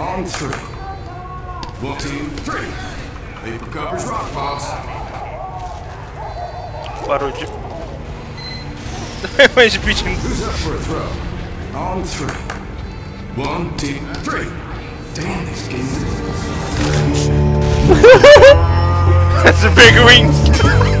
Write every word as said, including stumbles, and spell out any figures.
On three. Blue team three. Vapor covers rock box. Why would you? Why is he pitching? Who's up for a throw? On three. One team three. Damn, this game. That's a big wing.